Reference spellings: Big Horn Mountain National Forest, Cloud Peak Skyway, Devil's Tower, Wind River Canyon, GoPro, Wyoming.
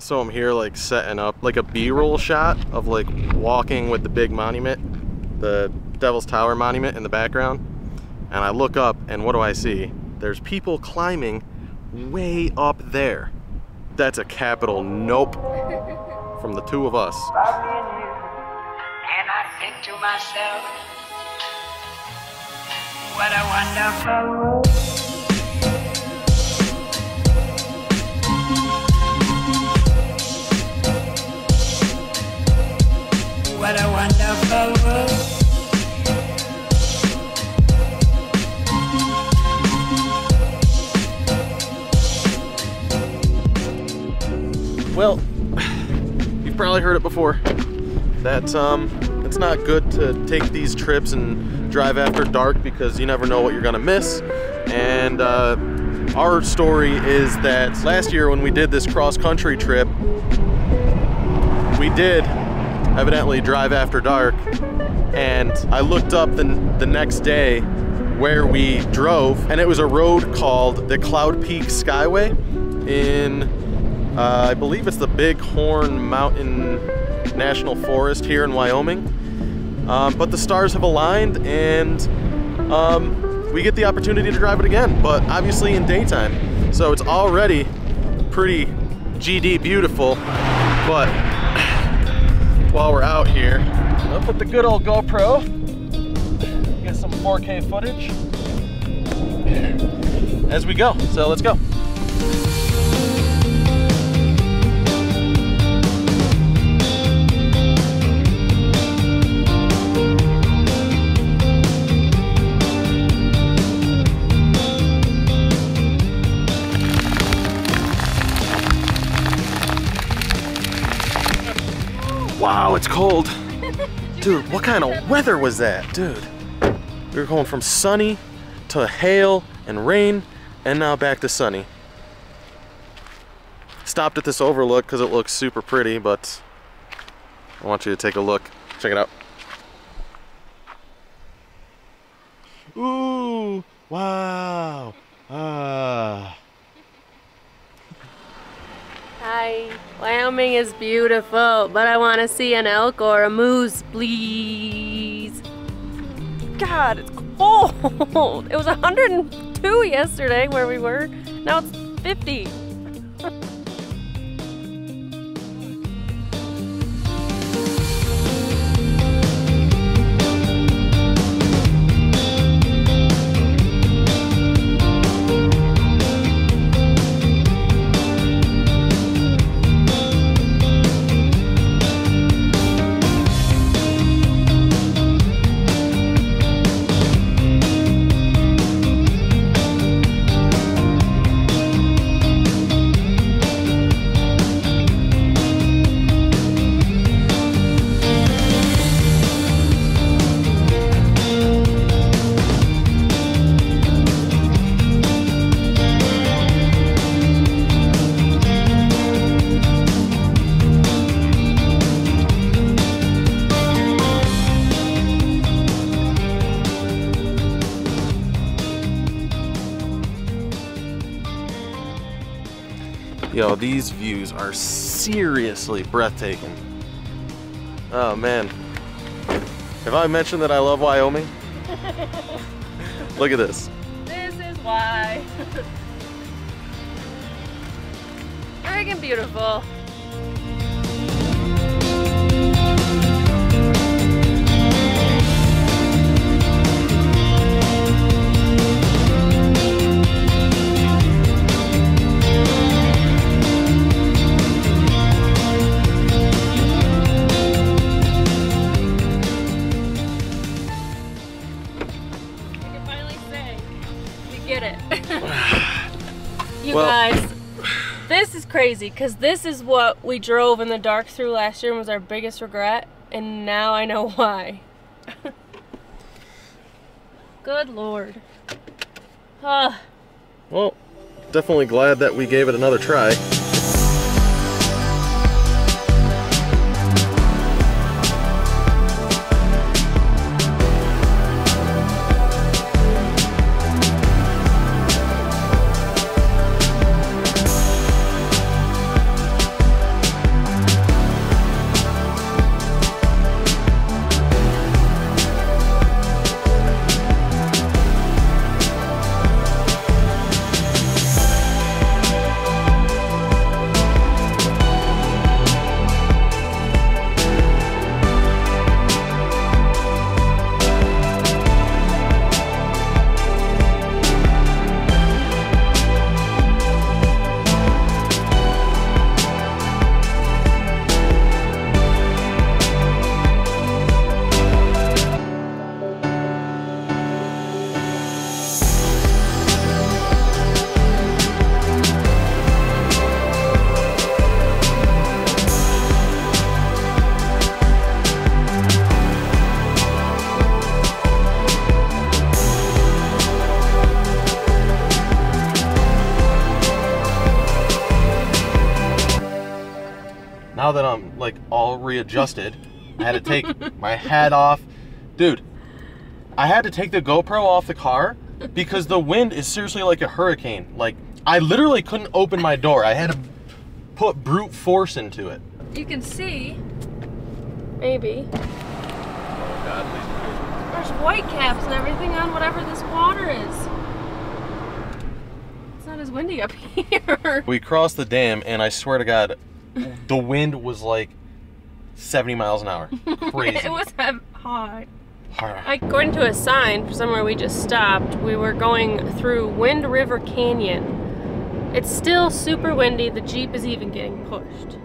So I'm here like setting up like a B-roll shot of like walking with the big monument, the Devil's Tower monument in the background. And I look up and what do I see? There's people climbing way up there. That's a capital nope from the two of us. And I think to myself, what a wonderful world. What a wonderful world. Well, you've probably heard it before, that it's not good to take these trips and drive after dark because you never know what you're gonna miss. And our story is that last year when we did this cross-country trip, we did evidently drive after dark, and I looked up the next day where we drove, and it was a road called the Cloud Peak Skyway in I believe it's the Big Horn Mountain National Forest here in Wyoming. But the stars have aligned, and we get the opportunity to drive it again, but obviously in daytime. So it's already pretty GD beautiful, but while we're out here, I'll put the good old GoPro, get some 4K footage as we go. So let's go. Wow, it's cold. Dude, what kind of weather was that? Dude, we were going from sunny to hail and rain, and now back to sunny. Stopped at this overlook because it looks super pretty, but I want you to take a look. Check it out. Ooh, wow. Hi. Wyoming is beautiful, but I want to see an elk or a moose, please. God, it's cold. It was 102 yesterday where we were. Now it's 50. Yo, these views are seriously breathtaking. Oh man, have I mentioned that I love Wyoming? Look at this. This is why. Friggin' beautiful. Guys, this is crazy because this is what we drove in the dark through last year and was our biggest regret, and now I know why. Good Lord. Well, definitely glad that we gave it another try. Now that I'm like all readjusted, I had to take my hat off. Dude, I had to take the GoPro off the car because the wind is seriously like a hurricane. Like, I literally couldn't open my door. I had to put brute force into it. You can see, maybe. Oh God, there's white caps and everything on whatever this water is. It's not as windy up here. We crossed the dam and I swear to God, the wind was like 70 miles an hour. Crazy. It was hot. According to a sign for somewhere we just stopped, we were going through Wind River Canyon. It's still super windy. The Jeep is even getting pushed.